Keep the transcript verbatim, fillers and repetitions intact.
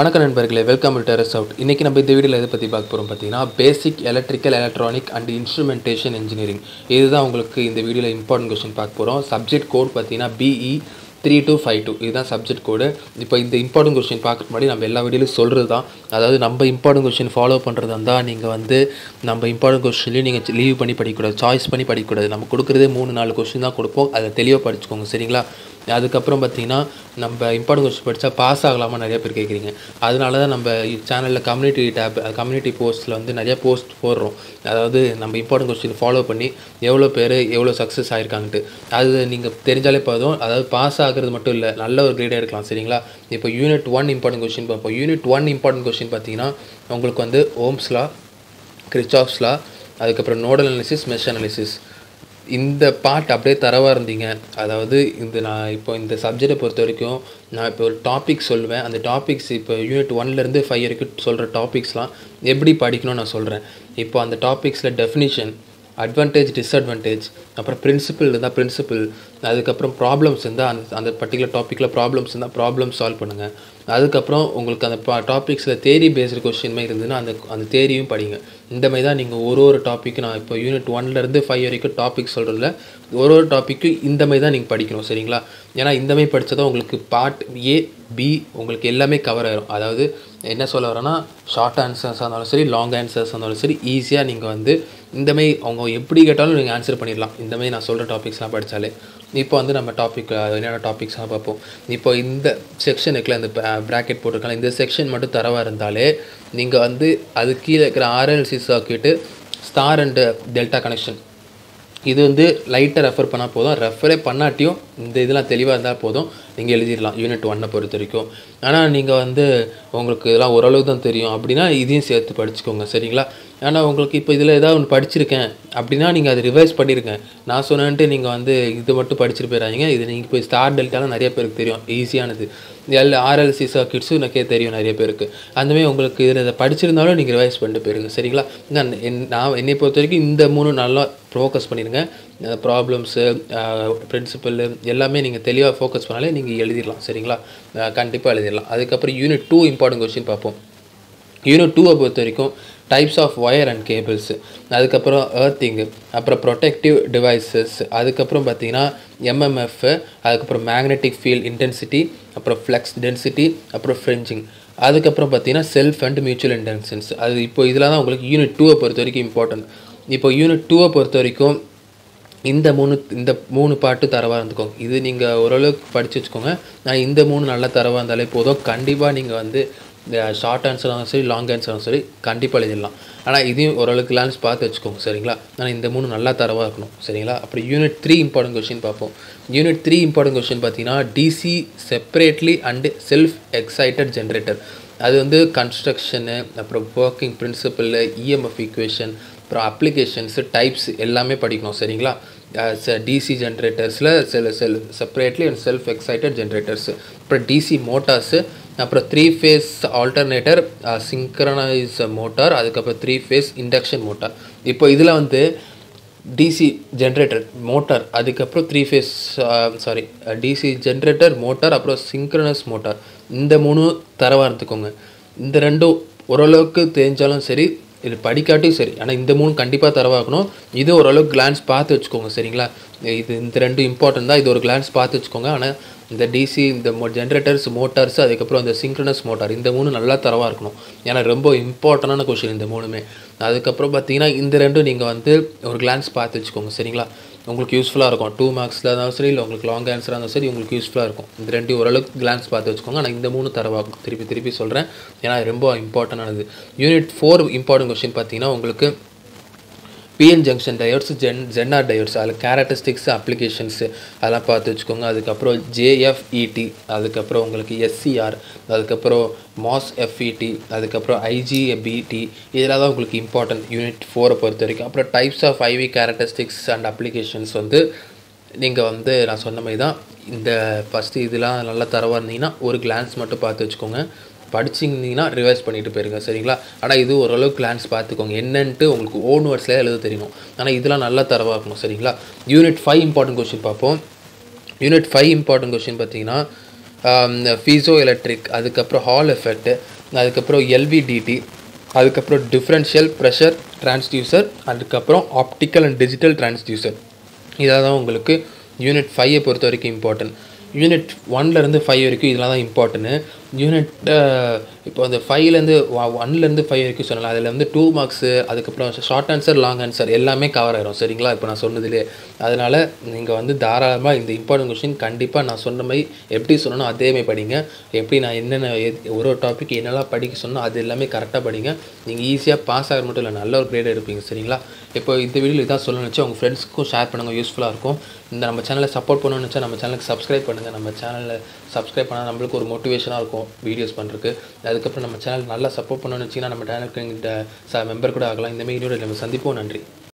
வணக்கம் நண்பர்களே, welcome to terrace out. இன்றைக்கி நம்ம இந்த வீடியோவில் எதை பற்றி பார்க்க போகிறோம் பார்த்தீங்கன்னா, basic electrical electronic and instrumentation engineering. இதுதான் உங்களுக்கு இந்த வீடியோவில் இம்பார்ட்டன்ட் கொஸ்டின் பார்க்க போகிறோம். சப்ஜெக்ட் கோட் பார்த்தீங்கன்னா B E three two five two, இதுதான் சப்ஜெக்ட் கோடு. இப்போ இந்த இம்பார்ட்டன்ட் கொஸ்டின் பார்க்குற மாதிரி நம்ம எல்லா வீடியோலையும் சொல்கிறது தான், அதாவது நம்ம இம்பார்ட்டன்ட் கொஸ்டின் ஃபாலோ பண்ணுறதா இருந்தால் நீங்கள் வந்து நம்ம இம்பார்ட்டன்ட் கொஸ்டின்லையும் நீங்கள் லீவ் பண்ணி படிக்கக்கூடாது, சாய்ஸ் பண்ணி படிக்கக்கூடாது. நம்ம கொடுக்குறதே மூணு நாலு கொஸ்டின் தான் கொடுப்போம், அதை தெளிவாக படிச்சுக்கோங்க, சரிங்களா? அதுக்கப்புறம் பார்த்திங்கன்னா நம்ம இம்பார்ட்டன்ட் கொஸ்டின் படித்தா பாஸ் ஆகலாமா நிறைய பேர் கேட்குறீங்க. அதனால தான் நம்ம சேனலில் கம்யூனிட்டி டேப் கம்யூனிட்டி போஸ்ட்டில் வந்து நிறையா போஸ்ட் போடுறோம். அதாவது நம்ம இம்பார்ட்டன்ட் கொஸ்டின் ஃபாலோ பண்ணி எவ்வளோ பேர் எவ்வளோ சக்ஸஸ் ஆகிருக்காங்கட்டு அது நீங்கள் தெரிஞ்சாலே போதும். அதாவது பாஸ் ஆகிறது மட்டும் இல்லை, நல்ல ஒரு கிரேடாக எடுக்கலாம், சரிங்களா? இப்போ யூனிட் ஒன் இம்பார்ட்டன்ட் கொஸ்டின் பார்ப்போம். யூனிட் ஒன் இம்பார்ட்டன்ட் கொஸ்டின் பார்த்திங்கன்னா உங்களுக்கு வந்து ஓம்ஸ்லா, கிரிச்சாப்ஸ்லா, அதுக்கப்புறம் நோடல் அனாலிசிஸ், மெஷ் அனாலிசிஸ். இந்த பார்ட் அப்படியே தரவாக இருந்தீங்க. அதாவது இந்த நான் இப்போ இந்த சப்ஜெக்டை பொறுத்த வரைக்கும் நான் இப்போ ஒரு டாபிக் சொல்லுவேன். அந்த டாபிக்ஸ் இப்போ யூனிட் ஒன்லேருந்து ஃபைவ் வரைக்கும் சொல்கிற டாபிக்ஸ்லாம் எப்படி படிக்கணும்னு நான் சொல்கிறேன். இப்போ அந்த டாபிக்ஸில் டெஃபினிஷன், அட்வான்டேஜ், டிஸ்அட்வான்டேஜ், அப்புறம் பிரின்சிபிள் இருந்தால் பிரின்சிபிள், அதுக்கப்புறம் ப்ராப்ளம்ஸ் இருந்தால் அந்த அந்த பர்டிகுலர் டாப்பிக்கில் ப்ராப்ளம்ஸ் இருந்தால் ப்ராப்ளம் சால்வ் பண்ணுங்கள். அதுக்கப்புறம் உங்களுக்கு அந்த பா டாபிக்ஸில் தேரி பேஸ்டு கொஸ்டின் மாதிரி இருந்ததுன்னா அந்த அந்த தேரியும் படிங்க. இந்த மாதிரி தான் நீங்கள் ஒரு ஒரு டாப்பிக்கு, நான் இப்போ யூனிட் ஒன்லேருந்து ஃபைவ் வரைக்கும் டாபிக் சொல்கிறதுல ஒரு ஒரு டாப்பிக்கும் இந்த மாதிரி தான் நீங்கள் படிக்கணும், சரிங்களா? ஏன்னா இந்த மாதிரி படித்தா உங்களுக்கு பார்ட் ஏ பி உங்களுக்கு எல்லாமே கவர் ஆகிடும். அதாவது என்ன சொல்ல வரேன்னா, ஷார்ட் ஆன்சர்ஸாக இருந்தாலும் சரி, லாங் ஆன்சர்ஸாக இருந்தாலும் சரி, ஈஸியாக நீங்கள் வந்து இந்தமாரி அவங்க எப்படி கேட்டாலும் நீங்கள் ஆன்சர் பண்ணிடலாம். இந்தமாரி நான் சொல்கிற டாபிக்ஸ்லாம் படித்தாலே. இப்போ வந்து நம்ம டாபிக் என்னென்ன டாபிக்ஸாக பார்ப்போம். இப்போ இந்த செக்ஷனுக்குள்ள இந்த ப்ராக்கெட் போட்டிருக்காங்க, இந்த செக்ஷன் மட்டும் தரவாக இருந்தாலே நீங்கள் வந்து அது கீழே இருக்கிற RLC circuit, star and delta connection, இது வந்து லைட்டாக ரெஃபர் பண்ணால் போதும். ரெஃபரே பண்ணாட்டியும் இந்த இதெல்லாம் தெளிவாக இருந்தால் போதும், நீங்கள் எழுதிடலாம் யூனிட் ஒன்னை பொறுத்த வரைக்கும். ஆனால் நீங்கள் வந்து உங்களுக்கு இதெல்லாம் ஓரளவு தான் தெரியும் அப்படின்னா இதையும் சேர்த்து படிச்சுக்கோங்க, சரிங்களா? ஆனால் உங்களுக்கு இப்போ இதில் ஏதாவது ஒன்று படிச்சிருக்கேன் அப்படின்னா நீங்கள் அதை ரிவைஸ் பண்ணியிருக்கேன் நான் சொன்னேன்ட்டு நீங்கள் வந்து இது மட்டும் படிச்சுட்டு போயிடாதீங்க. இது நீங்கள் போய் ஸ்டார் டெல்டாலாம் நிறைய பேருக்கு தெரியும், ஈஸியானது. எல் ஆர்எல்சி சர்க்கிட்ஸும் எனக்கே தெரியும் நிறைய பேருக்கு. அந்தமாதிரி உங்களுக்கு இதில் இதை படிச்சிருந்தாலும் நீங்கள் ரிவைஸ் பண்ணிட்டு போயிருங்க, சரிங்களா? நான் நான் என்னை பொறுத்த வரைக்கும் இந்த மூணு நல்லா ஃபோக்கஸ் பண்ணிடுங்க. ப்ராப்ளம்ஸு, பிரின்சிபல் எல்லாமே நீங்கள் தெளிவாக ஃபோக்கஸ் பண்ணாலே நீங்கள் எழுதிடலாம், சரிங்களா? கண்டிப்பாக எழுதிடலாம். அதுக்கப்புறம் யூனிட் டூ இம்பார்ட்டன்ட் கொஸ்டின் பார்ப்போம். யூனிட் டூவை பொறுத்த வரைக்கும் types of wire and cables, அதுக்கப்புறம் எர்த்திங்கு, அப்புறம் ப்ரொடெக்டிவ் டிவைசஸ், அதுக்கப்புறம் பார்த்திங்கன்னா எம்எம்எஃப், அதுக்கப்புறம் மேக்னெட்டிக் ஃபீல்ட் இன்டென்சிட்டி, அப்புறம் ஃப்ளக்ஸ் டென்சிட்டி, அப்புறம் ஃப்ரிஞ்சிங், அதுக்கப்புறம் பார்த்திங்கன்னா செல்ஃப் அண்ட் மியூச்சுவல் இண்டக்டன்ஸ். அது இப்போ இதில் தான் உங்களுக்கு யூனிட் டூவை பொறுத்த வரைக்கும் இம்பார்ட்டன்ட். இப்போ யூனிட் டூவை பொறுத்த வரைக்கும் இந்த மூணு இந்த மூணு பாட்டு தரவாக இருந்துக்கோங்க. இது நீங்கள் ஓரளவுக்கு படித்து வச்சுக்கோங்க. நான் இந்த மூணு நல்லா தரவாக இருந்தாலே போதும். கண்டிப்பாக நீங்கள் வந்து ஷார்ட் ஆன்சராக சரி, லாங் ஆன்சராக சரி, கண்டிப்பாக எழுதிடலாம். ஆனால் இதையும் ஓரளவுக்கு லான்ஸ் பார்த்து வச்சுக்கோங்க, சரிங்களா? ஆனால் இந்த மூணு நல்லா தரவாக இருக்கணும், சரிங்களா? அப்புறம் யூனிட் த்ரீ இம்பார்ட்டன்ட் கொஸ்டின் பார்ப்போம். யூனிட் த்ரீ இம்பார்ட்டன்ட் கொஸ்டின் பார்த்தீங்கன்னா DC separately and self excited generator. அது வந்து கன்ஸ்ட்ரக்ஷனு, அப்புறம் ஒர்க்கிங் பிரின்சிபல், இஎம்எஃப் ஈக்குவேஷன், அப்புறம் அப்ளிகேஷன்ஸு, டைப்ஸ் எல்லாமே படிக்கணும், சரிங்களா? டிசி ஜென்ரேட்டர்ஸில் செல் செல் separately and self excited generators, அப்புறம் டிசி மோட்டார்ஸு, அப்புறம் three phase alternator, synchronise motor, அதுக்கப்புறம் த்ரீ ஃபேஸ் இண்டக்ஷன் மோட்டார். இப்போ இதில் வந்து டிசி ஜென்ரேட்டர், மோட்டார், அதுக்கப்புறம் three phase sorry DC generator, motor, அப்புறம் சிங்க்ரனஸ் மோட்டார், இந்த மூணு தரவாக இருந்துக்கோங்க. இந்த ரெண்டும் ஓரளவுக்கு தெரிஞ்சாலும் சரி, இது படிக்காட்டும் சரி, ஆனால் இந்த மூணு கண்டிப்பாக தரவாகணும். இது ஓரளவுக்கு கிளான்ஸ் பார்த்து வச்சுக்கோங்க, சரிங்களா? இது இந்த ரெண்டும் இம்பார்ட்டன்ட் தான். இது ஒரு கிளான்ஸ் பார்த்து வச்சுக்கோங்க. ஆனால் இந்த டிசி, இந்த மோ ஜென்ரேட்டர்ஸ், மோட்டார்ஸ், அதுக்கப்புறம் இந்த சிங்க்ரனஸ் மோட்டார், இந்த மூணு நல்லா தரவாக இருக்கணும். ஏன்னா ரொம்ப இம்பார்ட்டண்டான கொஸ்டின் இந்த மூணுமே. அதுக்கப்புறம் பார்த்தீங்கன்னா இந்த ரெண்டும் நீங்கள் வந்து ஒரு கிளான்ஸ் பார்த்து வச்சுக்கோங்க, சரிங்களா? உங்களுக்கு யூஸ்ஃபுல்லாக இருக்கும். டூ மார்க்ஸில் இருந்தாலும் சரி, இல்லை உங்களுக்கு லாங் ஆன்சராக இருந்தாலும் சரி, உங்களுக்கு யூஸ்ஃபுல்லாக இருக்கும். இந்த ரெண்டு ஓரளவுக்கு கிளான்ஸ் பார்த்து வச்சுக்கோங்க. ஆனால் இந்த மூணு தரவாகும், திருப்பி திருப்பி சொல்கிறேன், ஏன்னா ரொம்ப இம்பார்ட்டண்டானது. யூனிட் ஃபோர் இம்பார்ட்டன்ட் கொஸ்டின் பார்த்தீங்கன்னா உங்களுக்கு PN junction diodes, gen ஜென்ஆர் diodes, அதில் கேரக்டரிஸ்டிக்ஸு, அப்ளிகேஷன்ஸு அதெல்லாம் பார்த்து வச்சுக்கோங்க. அதுக்கப்புறம் ஜேஎஃப்இடி, அதுக்கப்புறம் உங்களுக்கு எஸ்சிஆர், அதுக்கப்புறம் மாஸ்எஃப்இடி, அதுக்கப்புறம் ஐஜிபிடி, இதெல்லாம் தான் உங்களுக்கு இம்பார்ட்டன்ட் யூனிட் ஃபோரை பொறுத்த வரைக்கும். அப்புறம் types of IV characteristics and applications வந்து நீங்கள் வந்து நான் சொன்ன மாதிரி தான். இந்த ஃபஸ்ட்டு இதெல்லாம் நல்லா தரவாக இருந்தீங்கன்னா ஒரு கிளான்ஸ் மட்டும் பார்த்து வச்சுக்கோங்க. படிச்சிங்கன்னா ரிவைஸ் பண்ணிட்டு போயிருங்க, சரிங்களா? ஆனால் இது ஓரளவுக்கு கிளான்ஸ் பார்த்துக்கோங்க, என்னன்ட்டு உங்களுக்கு ஓன் வேர்ட்ஸ்லேயே எழுத தெரியணும். ஆனால் இதெல்லாம் நல்லா தரவாக இருக்கணும், சரிங்களா? யூனிட் ஃபைவ் இம்பார்ட்டன்ட் கொஸ்டின் பார்ப்போம். யூனிட் ஃபைவ் இம்பார்ட்டன்ட் கொஸ்டின் பார்த்தீங்கன்னா um, piezoelectric, adukapra Hall effect, adukapra L V D T, adukapra differential pressure transducer, adukapra optical and digital transducer. Idha ungalku unit five porthavarikku important. Unit one la irundhu five varikku idha important. Unit uh, five la one la irundhu five varikku sonnala adha la two marks adukapra short answer long answer ellame cover airum seringla ipo na sonnadile adanaley neenga vandu dhaaralama indha important question kandipa na sonna mai eppadi sonnano adhe mai padinga eppadi na enna oru topic enala padikka sonna adha ellame correct ah padinga neenga easy ah pass aagum mattilla nalla oru grade edupinga seringla ipo indha video idha sollanacha unga friends ku share panunga useful ah irukum indha nama channel la support pananacha nama channel ku subscribe panunga nama channel la subscribe panna nammalku oru motivation ah irukum videos பண்றதுக்கு அதுக்கு அப்புறம் நம்ம channel நல்லா support பண்ணனும்னா நம்ம சேனலுக்கு member கூட ஆகலாம். இந்த மாதிரி வீடியோல நம்ம சந்திப்போம். நன்றி.